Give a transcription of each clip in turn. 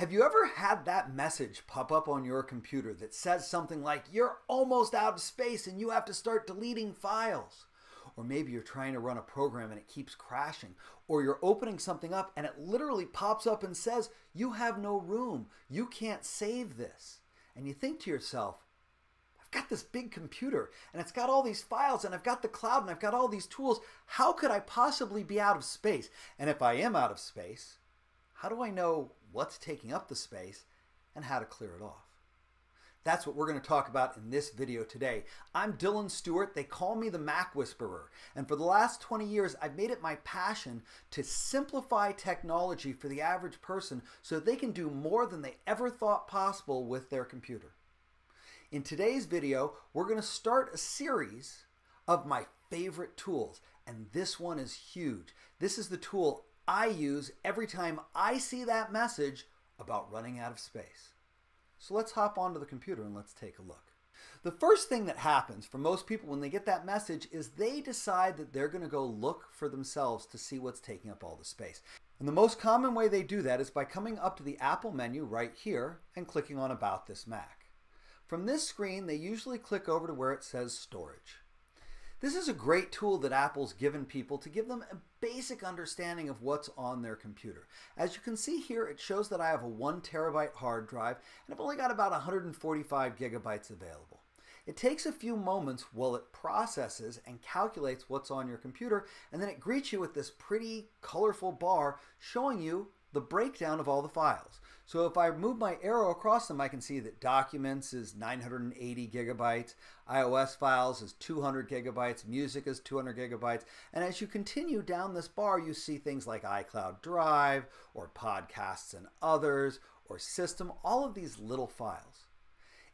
Have you ever had that message pop up on your computer that says something like, you're almost out of space and you have to start deleting files? Or maybe you're trying to run a program and it keeps crashing. Or you're opening something up and it literally pops up and says, you have no room. You can't save this. And you think to yourself, I've got this big computer and it's got all these files and I've got the cloud and I've got all these tools. How could I possibly be out of space? And if I am out of space, how do I know what's taking up the space and how to clear it off? That's what we're going to talk about in this video today. I'm Dylan Stewart. They call me the Mac Whisperer. And for the last 20 years, I've made it my passion to simplify technology for the average person so they can do more than they ever thought possible with their computer. In today's video, we're going to start a series of my favorite tools. And this one is huge. This is the tool I use every time I see that message about running out of space. So let's hop onto the computer and let's take a look. The first thing that happens for most people when they get that message is they decide that they're going to go look for themselves to see what's taking up all the space. And the most common way they do that is by coming up to the Apple menu right here and clicking on About This Mac. From this screen, they usually click over to where it says Storage. This is a great tool that Apple's given people to give them a basic understanding of what's on their computer. As you can see here, it shows that I have a 1 terabyte hard drive and I've only got about 145 gigabytes available. It takes a few moments while it processes and calculates what's on your computer, and then it greets you with this pretty colorful bar showing you the breakdown of all the files. So if I move my arrow across them, I can see that Documents is 980 gigabytes, iOS files is 200 gigabytes, Music is 200 gigabytes, and as you continue down this bar, you see things like iCloud Drive, or Podcasts and Others, or System, all of these little files.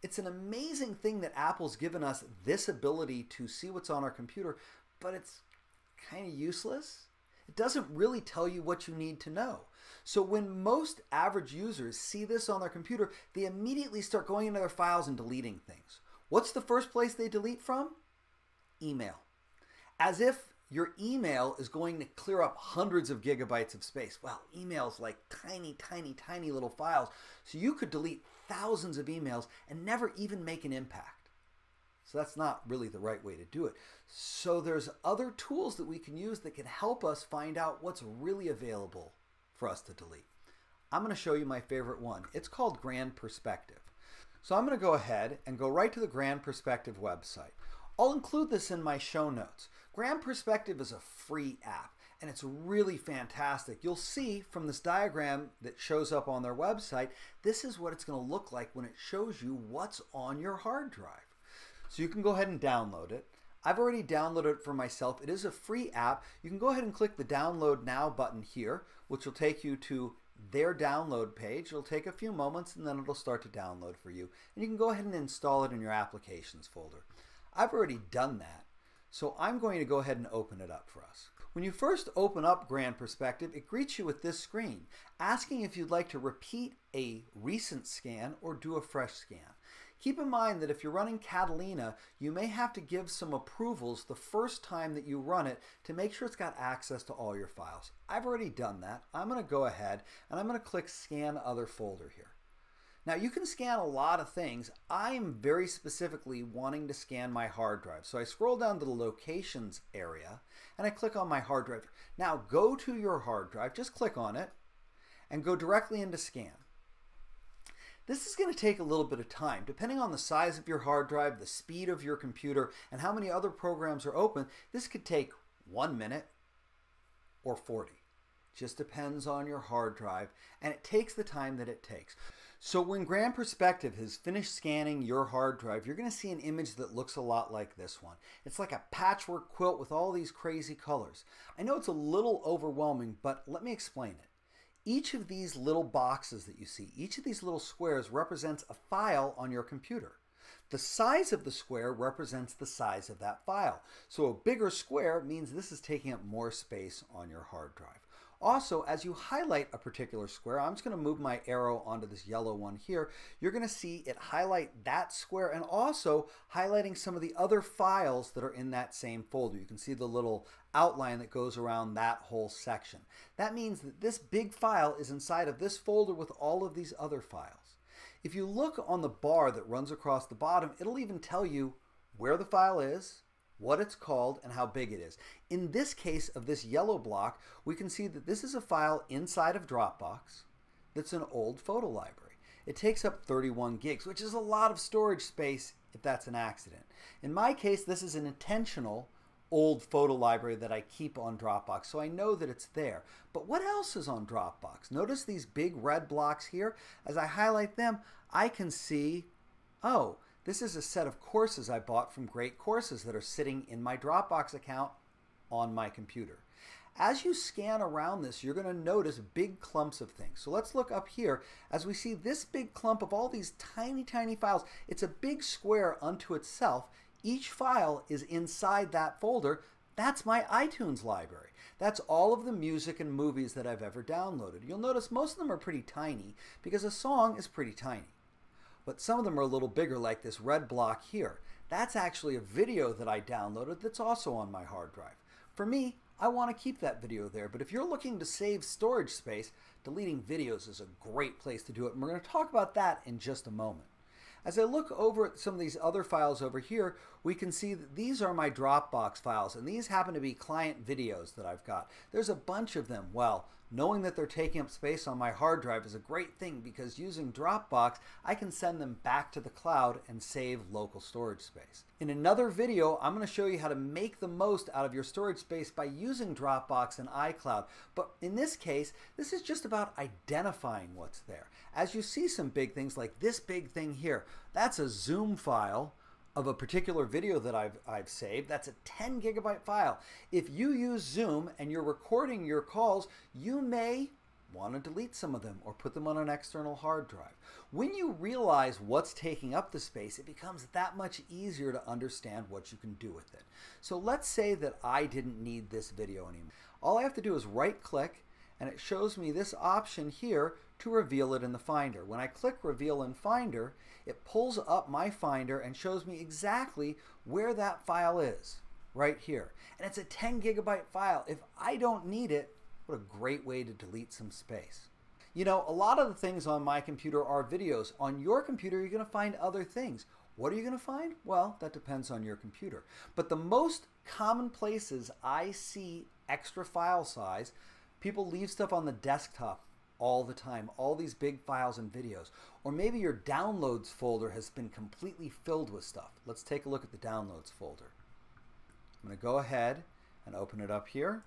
It's an amazing thing that Apple's given us this ability to see what's on our computer, but it's kind of useless. It doesn't really tell you what you need to know. So when most average users see this on their computer, they immediately start going into their files and deleting things. What's the first place they delete from? Email. As if your email is going to clear up hundreds of gigabytes of space. Well, email's like tiny, tiny, tiny little files. So you could delete thousands of emails and never even make an impact. So that's not really the right way to do it. So there's other tools that we can use that can help us find out what's really available for us to delete. I'm going to show you my favorite one. It's called Grand Perspective. So I'm going to go ahead and go right to the Grand Perspective website. I'll include this in my show notes. Grand Perspective is a free app and it's really fantastic. You'll see from this diagram that shows up on their website, this is what it's going to look like when it shows you what's on your hard drive. So you can go ahead and download it. I've already downloaded it for myself. It is a free app. You can go ahead and click the Download Now button here, which will take you to their download page. It'll take a few moments and then it'll start to download for you. And you can go ahead and install it in your Applications folder. I've already done that. So I'm going to go ahead and open it up for us. When you first open up Grand Perspective, it greets you with this screen, asking if you'd like to repeat a recent scan or do a fresh scan. Keep in mind that if you're running Catalina, you may have to give some approvals the first time that you run it to make sure it's got access to all your files. I've already done that. I'm going to go ahead and I'm going to click Scan Other Folder here. Now you can scan a lot of things. I'm very specifically wanting to scan my hard drive. So I scroll down to the Locations area and I click on my hard drive. Now go to your hard drive, just click on it and go directly into Scan. This is going to take a little bit of time. Depending on the size of your hard drive, the speed of your computer, and how many other programs are open, this could take 1 minute or 40. Just depends on your hard drive, and it takes the time that it takes. So when Grand Perspective has finished scanning your hard drive, you're going to see an image that looks a lot like this one. It's like a patchwork quilt with all these crazy colors. I know it's a little overwhelming, but let me explain it. Each of these little boxes that you see, each of these little squares represents a file on your computer. The size of the square represents the size of that file. So a bigger square means this is taking up more space on your hard drive. Also, as you highlight a particular square, I'm just going to move my arrow onto this yellow one here. You're going to see it highlight that square and also highlighting some of the other files that are in that same folder. You can see the little outline that goes around that whole section. That means that this big file is inside of this folder with all of these other files. If you look on the bar that runs across the bottom, it'll even tell you where the file is, what it's called, and how big it is. In this case of this yellow block, we can see that this is a file inside of Dropbox that's an old photo library. It takes up 31 gigs, which is a lot of storage space if that's an accident. In my case, this is an intentional old photo library that I keep on Dropbox, so I know that it's there. But what else is on Dropbox? Notice these big red blocks here. As I highlight them, I can see, oh, this is a set of courses I bought from Great Courses that are sitting in my Dropbox account on my computer. As you scan around this, you're going to notice big clumps of things. So let's look up here. As we see this big clump of all these tiny, tiny files, it's a big square unto itself. Each file is inside that folder. That's my iTunes library. That's all of the music and movies that I've ever downloaded. You'll notice most of them are pretty tiny because a song is pretty tiny. But some of them are a little bigger, like this red block here. That's actually a video that I downloaded that's also on my hard drive. For me, I want to keep that video there, but if you're looking to save storage space, deleting videos is a great place to do it, and we're going to talk about that in just a moment. As I look over at some of these other files over here, we can see that these are my Dropbox files, and these happen to be client videos that I've got. There's a bunch of them. Well, knowing that they're taking up space on my hard drive is a great thing because using Dropbox, I can send them back to the cloud and save local storage space. In another video, I'm going to show you how to make the most out of your storage space by using Dropbox and iCloud. But in this case, this is just about identifying what's there. As you see some big things like this big thing here, that's a Zoom file of a particular video that I've saved. That's a 10 gigabyte file. If you use Zoom and you're recording your calls, you may want to delete some of them or put them on an external hard drive. When you realize what's taking up the space, it becomes that much easier to understand what you can do with it. So let's say that I didn't need this video anymore. All I have to do is right click and it shows me this option here to reveal it in the Finder. When I click Reveal in Finder, it pulls up my Finder and shows me exactly where that file is, right here. And it's a 10 gigabyte file. If I don't need it, what a great way to delete some space. You know, a lot of the things on my computer are videos. On your computer, you're going to find other things. What are you going to find? Well, that depends on your computer. But the most common places I see extra file size, people leave stuff on the desktop all the time, all these big files and videos. Or maybe your downloads folder has been completely filled with stuff. Let's take a look at the downloads folder. I'm going to go ahead and open it up here.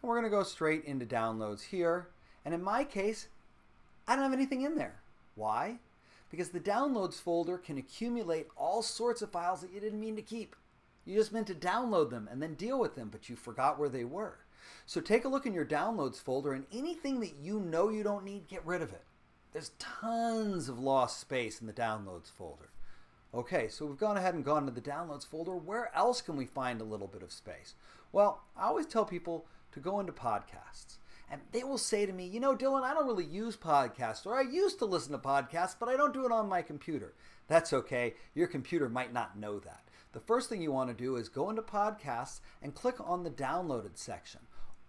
And we're going to go straight into downloads here. And in my case, I don't have anything in there. Why? Because the downloads folder can accumulate all sorts of files that you didn't mean to keep. You just meant to download them and then deal with them, but you forgot where they were. So take a look in your downloads folder, and anything that you know you don't need, get rid of it. There's tons of lost space in the downloads folder. Okay, so we've gone ahead and gone to the downloads folder. Where else can we find a little bit of space? Well, I always tell people to go into podcasts. And they will say to me, you know, Dylan, I don't really use podcasts, or I used to listen to podcasts, but I don't do it on my computer. That's okay. Your computer might not know that. The first thing you want to do is go into podcasts and click on the downloaded section.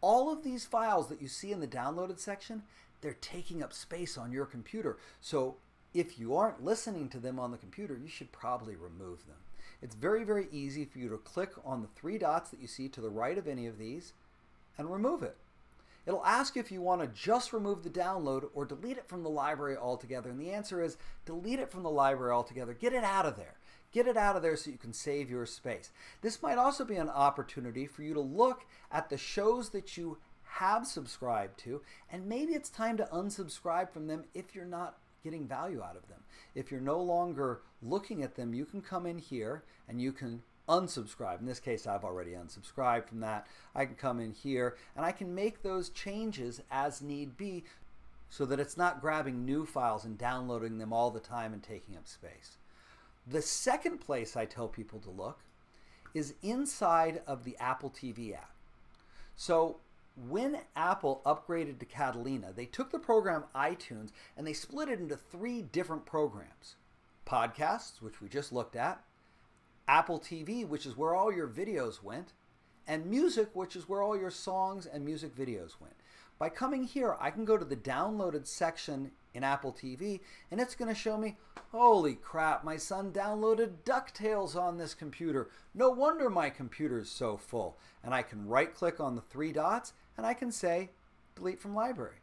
All of these files that you see in the downloaded section, they're taking up space on your computer. So if you aren't listening to them on the computer, you should probably remove them. It's very, very easy for you to click on the three dots that you see to the right of any of these and remove it. It'll ask you if you want to just remove the download or delete it from the library altogether. And the answer is delete it from the library altogether. Get it out of there. Get it out of there so you can save your space. This might also be an opportunity for you to look at the shows that you have subscribed to, and maybe it's time to unsubscribe from them if you're not getting value out of them. If you're no longer looking at them, you can come in here and you can unsubscribe. In this case, I've already unsubscribed from that. I can come in here and I can make those changes as need be so that it's not grabbing new files and downloading them all the time and taking up space. The second place I tell people to look is inside of the Apple TV app. So When Apple upgraded to Catalina, they took the program iTunes and they split it into three different programs. Podcasts, which we just looked at, Apple TV, which is where all your videos went, and music, which is where all your songs and music videos went. By coming here, I can go to the downloaded section in Apple TV, and it's going to show me, holy crap, my son downloaded DuckTales on this computer. No wonder my computer is so full. And I can right-click on the three dots, and I can say, delete from library,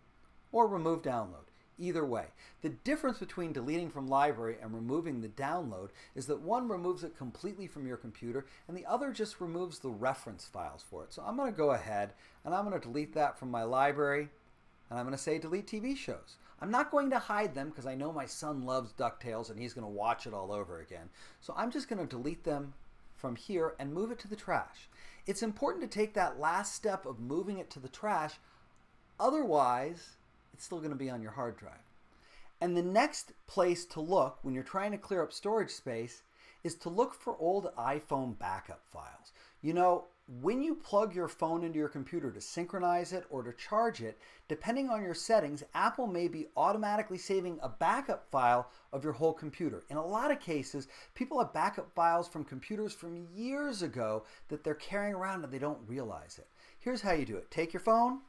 or remove download. Either way, the difference between deleting from library and removing the download is that one removes it completely from your computer and the other just removes the reference files for it. So I'm going to go ahead and I'm going to delete that from my library, and I'm going to say delete TV shows. I'm not going to hide them because I know my son loves DuckTales and he's going to watch it all over again. So I'm just going to delete them from here and move it to the trash. It's important to take that last step of moving it to the trash, otherwise it's still going to be on your hard drive. And the next place to look when you're trying to clear up storage space is to look for old iPhone backup files. You know, when you plug your phone into your computer to synchronize it or to charge it, depending on your settings, Apple may be automatically saving a backup file of your whole computer. In a lot of cases, people have backup files from computers from years ago that they're carrying around and they don't realize it. Here's how you do it. Take your phone,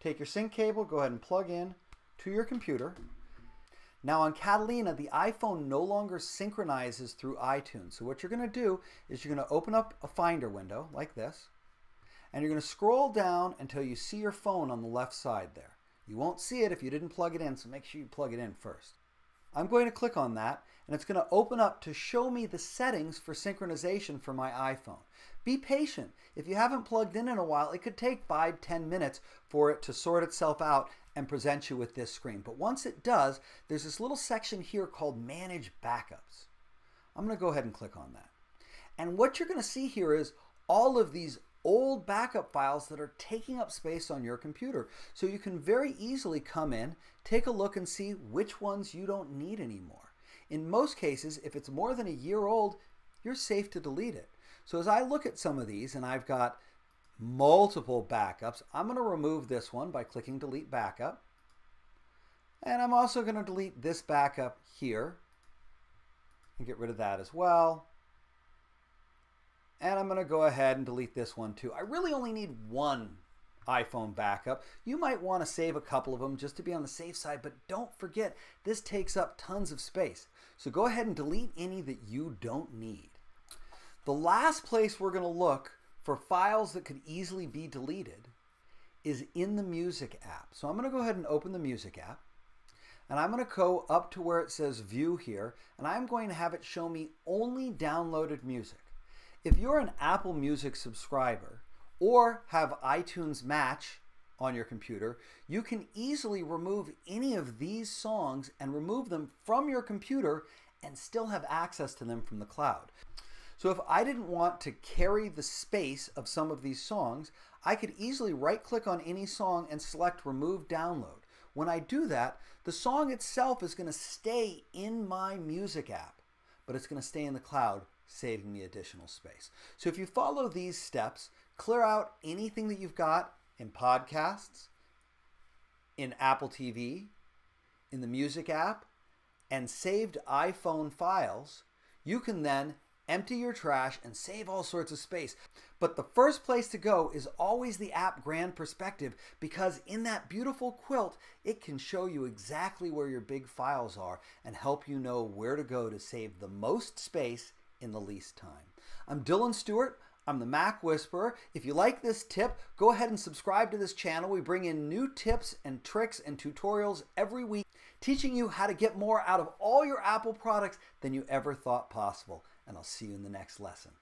take your sync cable, go ahead and plug in to your computer. Now on Catalina, the iPhone no longer synchronizes through iTunes. So what you're going to do is you're going to open up a Finder window like this, and you're going to scroll down until you see your phone on the left side there. You won't see it if you didn't plug it in, so make sure you plug it in first. I'm going to click on that, and it's going to open up to show me the settings for synchronization for my iPhone. Be patient. If you haven't plugged in a while, it could take 5-10 minutes for it to sort itself out and present you with this screen. But once it does, there's this little section here called Manage Backups. I'm going to go ahead and click on that. And what you're going to see here is all of these old backup files that are taking up space on your computer. So you can very easily come in, take a look, and see which ones you don't need anymore. In most cases, if it's more than a year old, you're safe to delete it. So as I look at some of these, and I've got multiple backups, I'm going to remove this one by clicking delete backup. And I'm also going to delete this backup here and get rid of that as well. And I'm going to go ahead and delete this one too. I really only need one iPhone backup. You might want to save a couple of them just to be on the safe side, but don't forget, this takes up tons of space. So go ahead and delete any that you don't need. The last place we're going to look for files that could easily be deleted is in the music app. So I'm going to go ahead and open the music app, and I'm going to go up to where it says view here, and I'm going to have it show me only downloaded music. If you're an Apple Music subscriber or have iTunes Match on your computer, you can easily remove any of these songs and remove them from your computer and still have access to them from the cloud. So if I didn't want to carry the space of some of these songs, I could easily right-click on any song and select Remove Download. When I do that, the song itself is going to stay in my music app, but it's going to stay in the cloud, saving me additional space. So if you follow these steps, clear out anything that you've got in podcasts, in Apple TV, in the music app, and saved iPhone files, you can then empty your trash and save all sorts of space. But the first place to go is always the app Grand Perspective, because in that beautiful quilt, it can show you exactly where your big files are and help you know where to go to save the most space in the least time. I'm Dylan Stewart. I'm the Mac Whisperer. If you like this tip, go ahead and subscribe to this channel. We bring in new tips and tricks and tutorials every week, teaching you how to get more out of all your Apple products than you ever thought possible. And I'll see you in the next lesson.